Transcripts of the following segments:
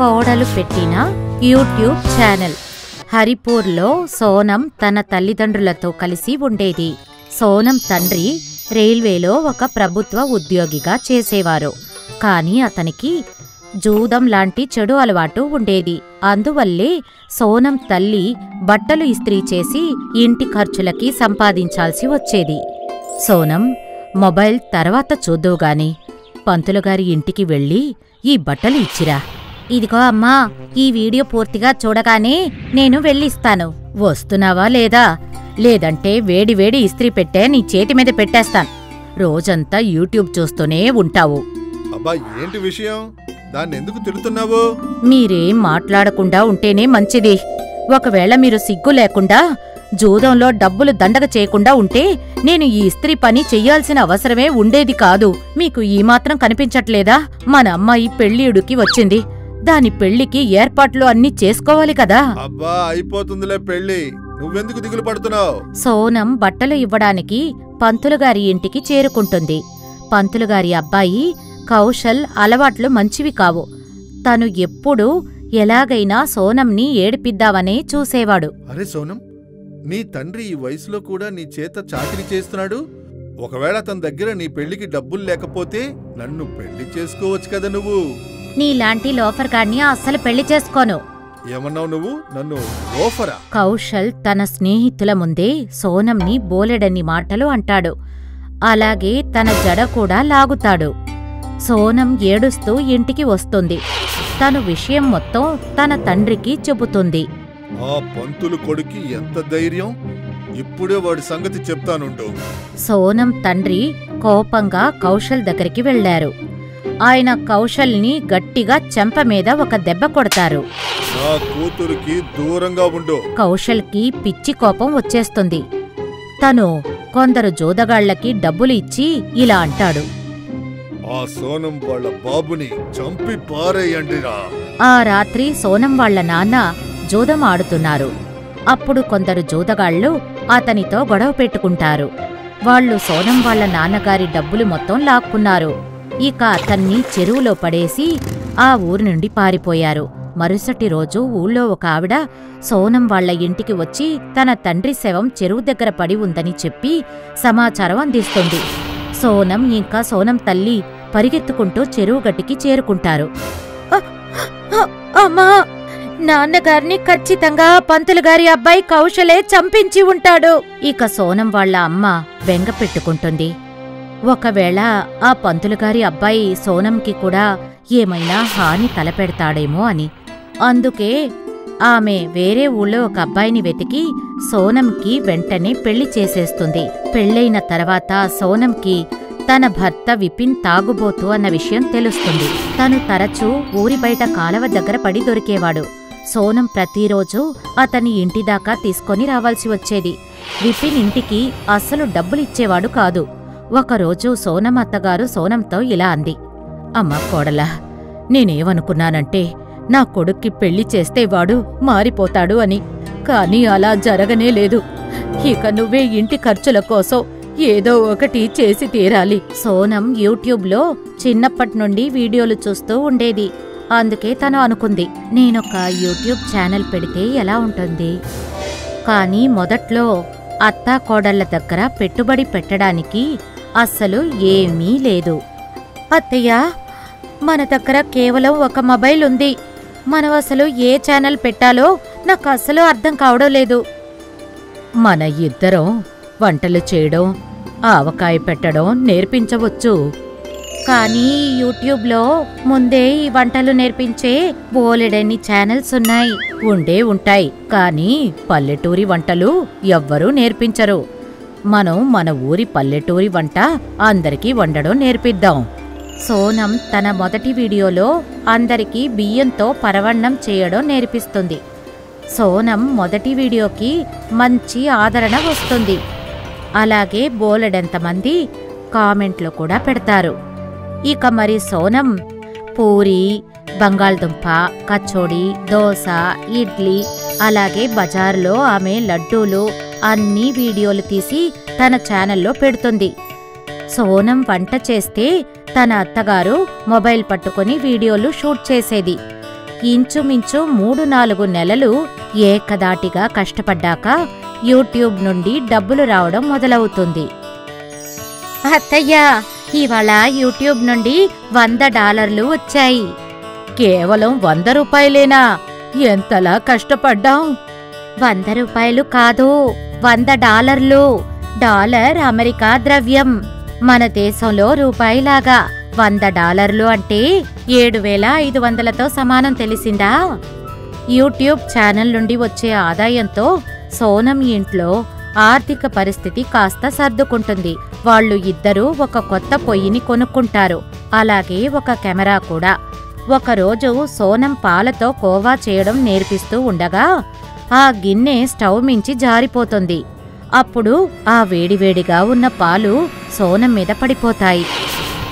కోడలు పెట్టిన YouTube channel. హరిపూర్లో Sonam తన తల్లిదండ్రులతో కలిసి ఉండేది. సోనం తండ్రి రైల్వేలో ఒక ప్రభుత్వ ఉద్యోగిగా చేసేవారు. కానీ అతనికి జూదం లాంటి చెడు అలవాటు ఉండేది. అందువల్లే సోనం తల్లి బట్టలు ఇస్త్రీ చేసి ఇంటి ఖర్చులకి సంపాదించాల్సి వచ్చేది. సోనం మొబైల్ తర్వాత చూద్దువుగాని, పంతులుగారి ఇంటికి వెళ్ళి ఈ బట్టలు ఇచ్చిరా. ఇదిగో అమ్మా, ఈ వీడియో పూర్తిగా చూడగానే నేను వెళ్ళిస్తాను. వస్తున్నావా లేదా? లేదంటే వేడివేడి ఇస్త్రీ పెట్టే నీ చేతి మీద పెట్టేస్తాను. రోజంతా యూట్యూబ్ చూస్తూనే ఉంటావు. మీరేం మాట్లాడకుండా ఉంటేనే మంచిది. ఒకవేళ మీరు సిగ్గు లేకుండా జూదంలో డబ్బులు దండగ చేయకుండా ఉంటే నేను ఈ ఇస్త్రీ పని చెయ్యాల్సిన అవసరమే ఉండేది కాదు. మీకు ఈ మాత్రం కనిపించట్లేదా? మన అమ్మాయి పెళ్ళియుడికి వచ్చింది, దాని పెళ్లికి ఏర్పాట్లు అన్ని చేసుకోవాలి కదా. అబ్బా అయిపోతుందిలే పెళ్లి, నువ్వెందుకు దిగులు పడుతున్నావు? సోనం బట్టలు ఇవ్వడానికి పంతులుగారి ఇంటికి చేరుకుంటుంది. పంతులుగారి అబ్బాయి కౌశల్ అలవాట్లు మంచివి కావు. తను ఎప్పుడూ ఎలాగైనా సోనంని ఏడిపిద్దామనే చూసేవాడు. అరే సోనం, నీ తండ్రి ఈ వయసులో కూడా నీ చేత చాకరీ చేస్తున్నాడు. ఒకవేళ తన దగ్గర నీ పెళ్లికి డబ్బులు లేకపోతే నన్ను పెళ్లి చేసుకోవచ్చు కదా. నువ్వు నీలాంటి లోఫర్ గాడిని అస్సలు పెళ్లి చేసుకోను. ఏమన్నావు నువ్వు? నన్ను లోఫరా? కౌశల్ తన స్నేహితుల ముందే సోనంని బోలెడన్ని మాటలు అంటాడు. అలాగే తన జడ కూడా లాగుతాడు. సోనం ఏడుస్తూ ఇంటికి వస్తుంది. తను విషయం మొత్తం తన తండ్రికి చెబుతుంది. ఆ పంతులు కొడుకి ఎంత ధైర్యం! ఇప్పుడే వాడి సంగతి చెప్తానుండు. సోనం తండ్రి కోపంగా కౌశల్ దగ్గరికి వెళ్లారు. ఆయన కౌశల్ని గట్టిగా చెంప మీద ఒక దెబ్బ కొడతారు. నా కూతురికి దూరంగా ఉండు. కౌశల్కి పిచ్చి కోపం వచ్చేస్తుంది. తను కొందరు జోదగాళ్లకి డబ్బులు ఇచ్చి ఇలా అంటాడు. ఆ సోనం వాళ్ళ బాబుని చంపి పారేయండిరా. ఆ రాత్రి సోనం వాళ్ళ నాన్న జూదం ఆడుతున్నారు. అప్పుడు కొందరు జూదగాళ్లు అతనితో గొడవ పెట్టుకుంటారు. వాళ్ళు సోనం వాళ్ళ నాన్నగారి డబ్బులు మొత్తం లాక్కున్నారు. ఇక అతన్ని చెరువులో పడేసి ఆ ఊరి నుండి పారిపోయారు. మరుసటి రోజు ఊళ్ళో ఒక ఆవిడ సోనం వాళ్ళ ఇంటికి వచ్చి తన తండ్రి శవం చెరువు దగ్గర పడి ఉందని చెప్పి సమాచారం అందిస్తుంది. సోనం ఇంకా సోనం తల్లి పరిగెత్తుకుంటూ చెరువు గట్టికి చేరుకుంటారు. అమ్మా, నాన్నగారిని ఖచ్చితంగా పంతులుగారి అబ్బాయి కౌశలే చంపించి ఉంటాడు. ఇక సోనం వాళ్ళ అమ్మ బెంగ పెట్టుకుంటుంది. ఒకవేళ ఆ పంతులుగారి అబ్బాయి సోనంకి కూడా ఏమైనా హాని తలపెడతాడేమో అని. అందుకే ఆమె వేరే ఊళ్ళో ఒక అబ్బాయిని వెతికి సోనంకి వెంటనే పెళ్లి చేసేస్తుంది. పెళ్లైన తర్వాత సోనంకి తన భర్త విపిన్ తాగుబోతు అన్న విషయం తెలుస్తుంది. తను తరచూ ఊరి బయట కాలవ దగ్గర పడి దొరికేవాడు. సోనం ప్రతిరోజు అతని ఇంటిదాకా తీసుకొని రావాల్సి వచ్చేది. విపిన్ ఇంటికి అస్సలు డబ్బులిచ్చేవాడు కాదు. ఒకరోజు సోనం అత్తగారు సోనంతో ఇలా అంది. అమ్మ కోడలా, నేనేమనుకున్నానంటే నా కొడుక్కి పెళ్లి చేస్తే వాడు మారిపోతాడు అని. కానీ అలా జరగనేలేదు. ఇక నువ్వే ఇంటి ఖర్చుల కోసం ఏదో ఒకటి చేసి తీరాలి. సోనం యూట్యూబ్లో చిన్నప్పటి నుండి వీడియోలు చూస్తూ ఉండేది. అందుకే తను అనుకుంది, నేనొక యూట్యూబ్ ఛానల్ పెడితే ఎలా ఉంటుంది. కానీ మొదట్లో అత్తా కోడళ్ల దగ్గర పెట్టుబడి పెట్టడానికి అస్సలు ఏమీ లేదు. అత్తయ్య, మన దగ్గర కేవలం ఒక మొబైల్ ఉంది. మనం అసలు ఏ ఛానల్ పెట్టాలో నాకు అస్సలు అర్థం కావడం లేదు. మన ఇద్దరం వంటలు చేయడం, ఆవకాయ పెట్టడం నేర్పించవచ్చు. కానీ యూట్యూబ్లో ముందే ఈ వంటలు నేర్పించే బోలెడన్ని ఛానల్స్ ఉన్నాయి. ఉండే ఉంటాయి, కానీ పల్లెటూరి వంటలు ఎవ్వరూ నేర్పించరు. మనం మన ఊరి పల్లెటూరి వంట అందరికీ వండడం నేర్పిద్దాం. సోనం తన మొదటి వీడియోలో అందరికీ బియ్యంతో పరవన్నం చేయడం నేర్పిస్తుంది. సోనం మొదటి వీడియోకి మంచి ఆదరణ వస్తుంది. అలాగే బోలెడంతమంది కామెంట్లు కూడా పెడతారు. ఇక మరి సోనం పూరి, బంగాళదుంప, కచోడి, దోశ, ఇడ్లీ, అలాగే బజార్లో ఆమె లడ్డూలు అన్ని వీడియోలు తీసి తన ఛానల్లో పెడుతుంది. సోనం వంట చేస్తే తన అత్తగారు మొబైల్ పట్టుకొని వీడియోలు షూట్ చేసేది. ఇంచుమించు 3-4 నెలలు ఏకదాటిగా కష్టపడ్డాక యూట్యూబ్ నుండి డబ్బులు రావడం మొదలవుతుంది. అత్తయ్య, ఇవాళ యూట్యూబ్ నుండి $100 వచ్చాయి. కేవలం 100 రూపాయలేనా? ఎంతలా కష్టపడ్డాం. $100 కాదు, $100. డాలర్ అమెరికా ద్రవ్యం. మన దేశంలో రూపాయిలాగా $100 అంటే 7500తో సమానం. తెలిసిందా? యూట్యూబ్ ఛానల్ నుండి వచ్చే ఆదాయంతో సోనం ఇంట్లో ఆర్థిక పరిస్థితి కాస్త సర్దుకుంటుంది. వాళ్ళు ఇద్దరూ ఒక కొత్త పొయ్యిని కొనుక్కుంటారు, అలాగే ఒక కెమెరా కూడా. ఒకరోజు సోనం పాలతో కోవా చేయడం నేర్పిస్తూ ఉండగా ఆ గిన్నె స్టవ్ మించి జారిపోతుంది. అప్పుడు ఆ వేడివేడిగా ఉన్న పాలు సోనం మీద పడిపోతాయి.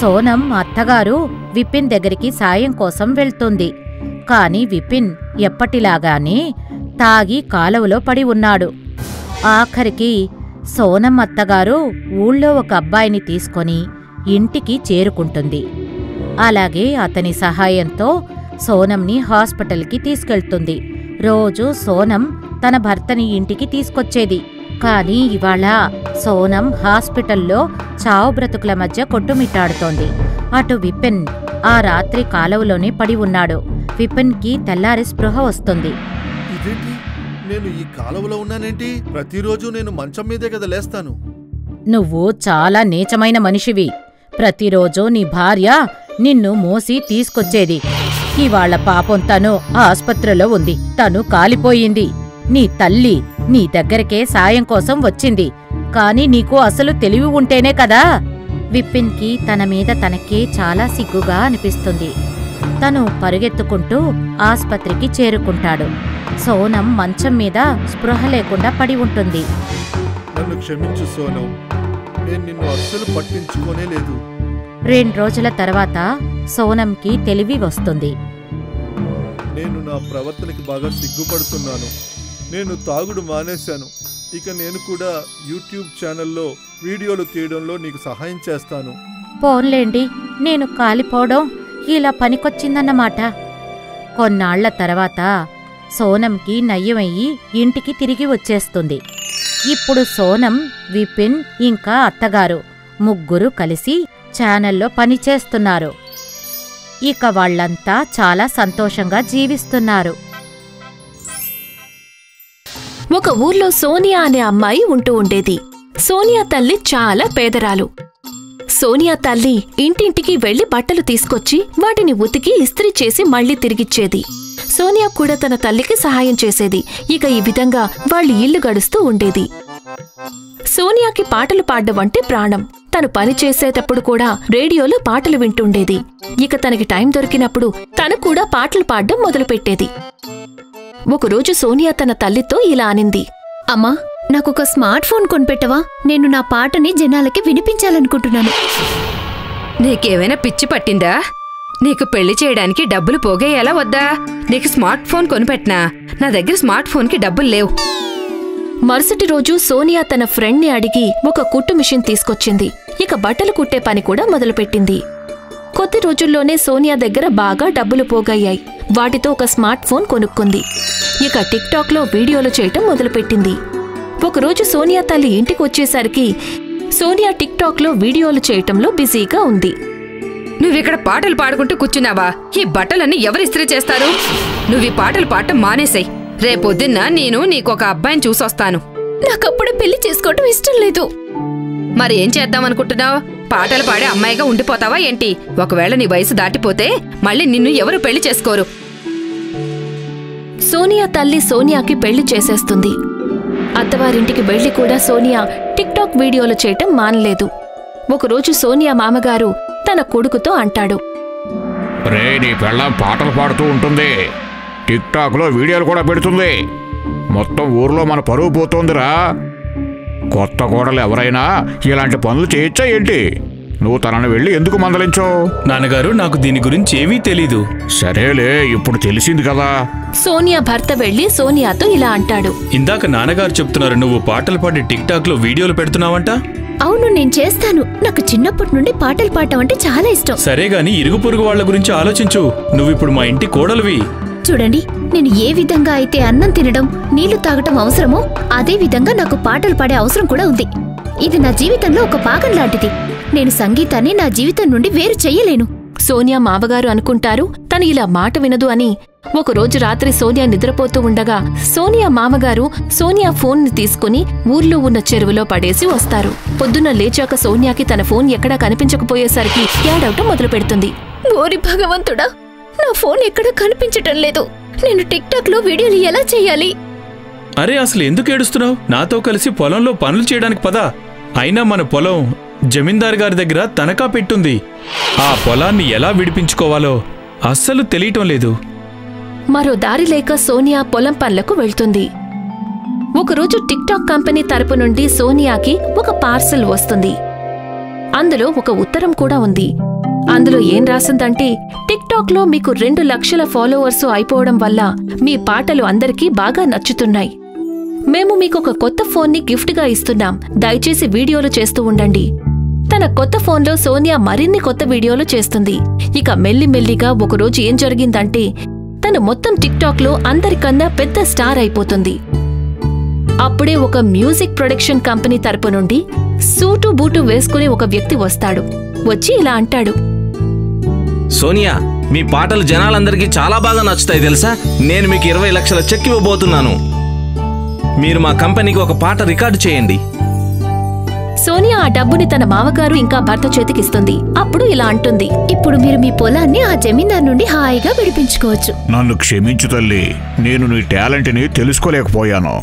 సోనం అత్తగారు విపిన్ దగ్గరికి సాయం కోసం వెళ్తుంది. కాని విపిన్ ఎప్పటిలాగానే తాగి కాలువలో పడి ఉన్నాడు. ఆఖరికి సోనం అత్తగారు ఊళ్ళో ఒక అబ్బాయిని తీసుకొని ఇంటికి చేరుకుంటుంది. అలాగే అతని సహాయంతో సోనంని హాస్పిటల్కి తీసుకెళ్తుంది. రోజు సోనం తన భర్తని ఇంటికి తీసుకొచ్చేది. కానీ ఇవాళ సోనం హాస్పిటల్లో చావు బ్రతుకుల మధ్య కొట్టుమిట్టాడుతోంది. అటు విపిన్ ఆ రాత్రి కాలువలోనే పడి ఉన్నాడు. విపిన్కి తెల్లారి స్పృహ వస్తుంది. నేను ఈ కాలువలో ఉన్నానేంటి? ప్రతిరోజు నేను మంచం మీదే కదా లేస్తాను. నువ్వు చాలా నీచమైన మనిషివి. ప్రతిరోజు నీ భార్య నిన్ను మోసి తీసుకొచ్చేది. ఇవాళ్ల పాపం తను ఆస్పత్రిలో ఉంది. తను కాలిపోయింది. నీ తల్లి నీ దగ్గరకే సాయం కోసం వచ్చింది. కాని నీకు అసలు తెలివి ఉంటేనే కదా. విపిన్కి తన మీద తనకే చాలా సిగ్గుగా అనిపిస్తుంది. తను పరుగెత్తుకుంటూ ఆస్పత్రికి చేరుకుంటాడు. సోనం మంచం మీద స్పృహ లేకుండా పడి ఉంటుంది. నన్ను క్షమించు సోనం, నేను నిన్ను అస్సలు పట్టించుకోనేలేదు. 2 రోజుల తర్వాత సోనంకి తెలివి వస్తుంది. నేను నా ప్రవర్తనకి బాగా సిగ్గుపడుతున్నాను. నేను తాగుడు మానేశాను. ఇక నేను కూడా యూట్యూబ్ ఛానల్లో వీడియోలు తీయడంలో నీకు సహాయం చేస్తాను. పోన్లేండి, నేను కాలిపోవడం ఇలా పనికొచ్చిందన్నమాట. కొన్నాళ్ల తర్వాత సోనంకి నయ్యమయ్యి ఇంటికి తిరిగి వచ్చేస్తుంది. ఇప్పుడు సోనం, విపిన్ ఇంకా అత్తగారు ముగ్గురు కలిసి ఛానల్లో పనిచేస్తున్నారు. ఇక వాళ్ళంతా చాలా సంతోషంగా జీవిస్తున్నారు. ఒక ఊర్లో సోనియా అనే అమ్మాయి ఉంటూ ఉండేది. సోనియా తల్లి చాలా పేదరాలు. సోనియా తల్లి ఇంటింటికి వెళ్లి బట్టలు తీసుకొచ్చి వాటిని ఉతికి ఇస్త్రీ చేసి మళ్లీ తిరిగిచ్చేది. సోనియా కూడా తన తల్లికి సహాయం చేసేది. ఇక ఈ విధంగా వాళ్ళు ఇల్లు గడుస్తూ ఉండేది. సోనియాకి పాటలు పాడడం అంటే ప్రాణం. తను పనిచేసేటప్పుడు కూడా రేడియోలో పాటలు వింటుండేది. ఇక తనకి టైం దొరికినప్పుడు తను కూడా పాటలు పాడడం మొదలుపెట్టేది. ఒకరోజు సోనియా తన తల్లితో ఇలా అనింది. అమ్మా, నాకొక స్మార్ట్ ఫోన్ కొనిపెట్టవా? నేను నా పాటని జనాలకి వినిపించాలనుకుంటున్నాను. నీకేమైనా పిచ్చి పట్టిందా? నీకు పెళ్లి చేయడానికి డబ్బులు పోగేయాలా వద్దా? నీకు స్మార్ట్ ఫోన్ కొనిపెట్టినా? నా దగ్గర స్మార్ట్ ఫోన్కి డబ్బులు లేవు. మరుసటి రోజు సోనియా తన ఫ్రెండ్ని అడిగి ఒక కుట్టు మిషన్ తీసుకొచ్చింది. ఇక బట్టలు కుట్టే పని కూడా మొదలుపెట్టింది. కొద్ది రోజుల్లోనే సోనియా దగ్గర బాగా డబ్బులు పోగయ్యాయి. వాటితో ఒక స్మార్ట్ ఫోన్ కొనుక్కుంది. ఇక టిక్టాక్లో వీడియోలు చేయటం మొదలుపెట్టింది. ఒకరోజు సోనియా తల్లి ఇంటికి వచ్చేసరికి సోనియా టిక్టాక్లో వీడియోలు చేయటంలో బిజీగా ఉంది. నువ్విక్కడ పాటలు పాడుకుంటూ కూర్చున్నావా? ఈ బట్టలన్నీ ఎవరు ఇస్త్రీ చేస్తారు? నువ్వు ఈ పాటలు పాడటం మానేసాయి. రేపొద్దున్న నేను నీకొక అబ్బాయిని చూసొస్తాను. నాకప్పుడే పెళ్లి చేసుకోవటం ఇష్టం లేదు. మరి ఏం చేద్దామనుకుంటున్నావు? పాటలు పాడే అమ్మాయిగా ఉండిపోతావా ఏంటి? ఒకవేళ నీ వయసు దాటిపోతే మళ్ళీ నిన్ను ఎవరు పెళ్లి చేసుకోరు. సోనియా తల్లి సోనియాకి పెళ్లి చేసేస్తుంది. అత్తవారింటికి వెళ్లి కూడా సోనియా టిక్టాక్ వీడియోలు చేయటం మానలేదు. ఒకరోజు సోనియా మామగారు తన కొడుకుతో అంటాడు. రే, నీ పెళ్ళం పాటలు పాడుతూ ఉంటుంది, టిక్టాక్లో వీడియోలు కూడా పెడుతుంది. మొత్తం ఊర్లో మన పరువు పోతుందిరా. కొత్త కోడలు ఎవరైనా ఇలాంటి పనులు చేయొచ్చా ఏంటి? నువ్వు తనను వెళ్ళి ఎందుకు మందలించావు? నాన్నగారు, నాకు దీని గురించి ఏమీ తెలీదు. సరేలే, ఇప్పుడు తెలిసింది కదా. సోనియా భర్త వెళ్లి సోనియాతో ఇలా అంటాడు. ఇందాక నాన్నగారు చెప్తున్నారు నువ్వు పాటలు పాడి టిక్టాక్లో వీడియోలు పెడుతున్నావంట. అవును, నేను చేస్తాను. నాకు చిన్నప్పటి నుండి పాటలు పాడటం అంటే చాలా ఇష్టం. సరేగాని ఇరుగు పొరుగు వాళ్ళ గురించి ఆలోచించు. నువ్విప్పుడు మా ఇంటి కోడలువి. చూడండి నేను ఏ విధంగా అయితే అన్నం తినడం నీళ్లు తాగడం అవసరమో అదే విధంగా నాకు పాటలు పాడే అవసరం కూడా ఉంది. ఇది నా జీవితంలో ఒక భాగం లాంటిది. నేను సంగీతాన్ని నా జీవితం నుండి వేరు చేయలేను. సోనియా మావగారు అనుకుంటారు తను ఇలా మాట వినదు అని. ఒక రోజు రాత్రి సోనియా నిద్రపోతూ ఉండగా సోనియా మామగారు సోనియా ఫోన్ ని తీసుకుని ఊర్లో ఉన్న చెరువులో పడేసి వస్తారు. పొద్దున్న లేచాక సోనియాకి తన ఫోన్ ఎక్కడా కనిపించకపోయేసరికి ఏడవటం మొదలు పెడుతుంది. ఓరి భగవంతుడా, నా ఫోన్ ఎక్కడా కనిపించటం లేదు. నేను టిక్ టాక్ లో వీడియోలు ఎలా చేయాలి? అరే అసలు ఎందుకు ఏడుస్తున్నావు? నాతో కలిసి పొలంలో పనులు చేయడానికి పదా. అయినా మన పొలం జమీందారు గారి దగ్గర తనఖా పెట్టుంది. ఆ పొలాన్ని ఎలా విడిపించుకోవాలో అస్సలు తెలియటం లేదు. మరో దారి లేక సోనియా పొలం పనులకు వెళ్తుంది. ఒకరోజు టిక్ టాక్ కంపెనీ తరపు నుండి సోనియాకి ఒక పార్సల్ వస్తుంది. అందులో ఒక ఉత్తరం కూడా ఉంది. అందులో ఏం రాసిందంటే, టిక్ టాక్ లో మీకు 2 లక్షల ఫాలోవర్సు అయిపోవడం వల్ల మీ పాటలు అందరికీ బాగా నచ్చుతున్నాయి. మేము మీకొక కొత్త ఫోన్ని గిఫ్ట్గా ఇస్తున్నాం. దయచేసి వీడియోలు చేస్తూ ఉండండి. తన కొత్త ఫోన్లో సోనియా మరిన్ని కొత్త వీడియోలు చేస్తుంది. ఇక మెల్లిమెల్లిగా ఒకరోజు ఏం జరిగిందంటే తను మొత్తం టిక్ టాక్ లో అందరికన్నా పెద్ద స్టార్ అయిపోతుంది. అప్పుడే ఒక మ్యూజిక్ ప్రొడక్షన్ కంపెనీ తరపు నుండి సూటు బూటు వేసుకుని ఒక వ్యక్తి వస్తాడు. వచ్చి ఇలా అంటాడు, సోనియా మీ పాటలు జనాలందరికీ చాలా బాగా నచ్చుతాయి తెలుసా. నేను మీకు 20 లక్షల చెక్ ఇవ్వబోతున్నాను. మీరు మా కంపెనీకి ఒక పాట రికార్డు చేయండి. సోనియా ఆ డబ్బుని తన మామగారు ఇంకా భర్త చేతికిస్తుంది. అప్పుడు ఇలా అంటుంది, ఇప్పుడు మీరు మీ పొలాన్ని ఆ జమీందారు నుండి హాయిగా విడిపించుకోవచ్చు. నన్ను క్షమించు తల్లి, నేను నీ టాలెంట్ ని తెలుసుకోలేకపోయాను.